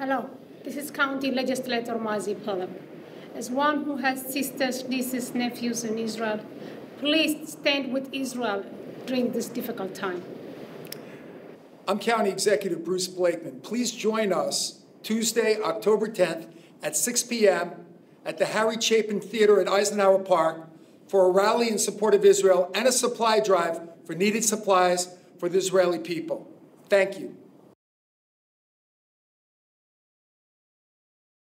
Hello, this is County Legislator Mazi Pilip. As one who has sisters, nieces, nephews in Israel, please stand with Israel during this difficult time. I'm County Executive Bruce Blakeman. Please join us Tuesday, October 10th at 6 p.m. at the Harry Chapin Theater at Eisenhower Park for a rally in support of Israel and a supply drive for needed supplies for the Israeli people. Thank you.